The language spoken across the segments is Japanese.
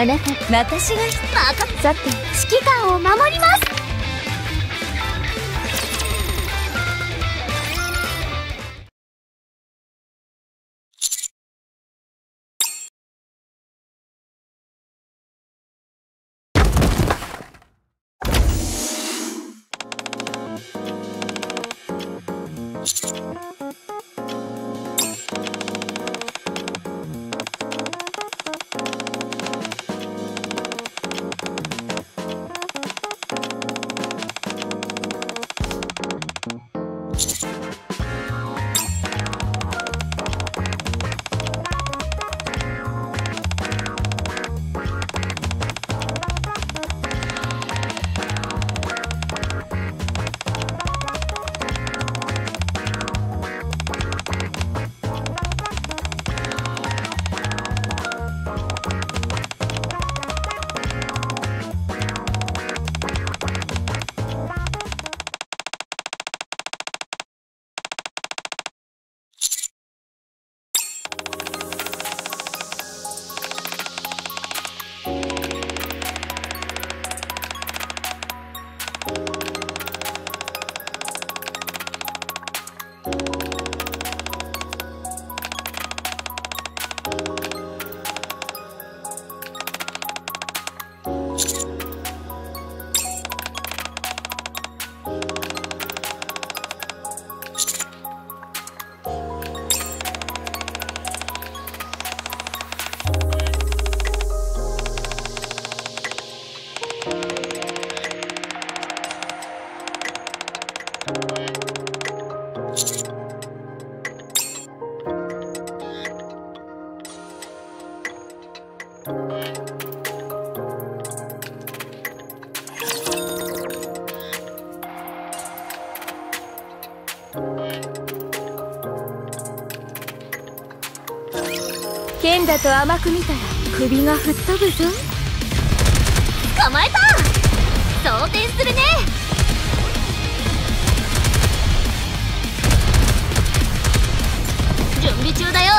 あなた、私がさて指揮官を守ります。剣だと甘く見たら首が吹っ飛ぶぞ。構えた。装填するね。準備中だよ。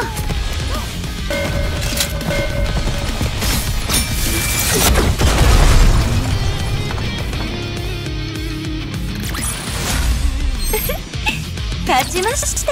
勝ちました。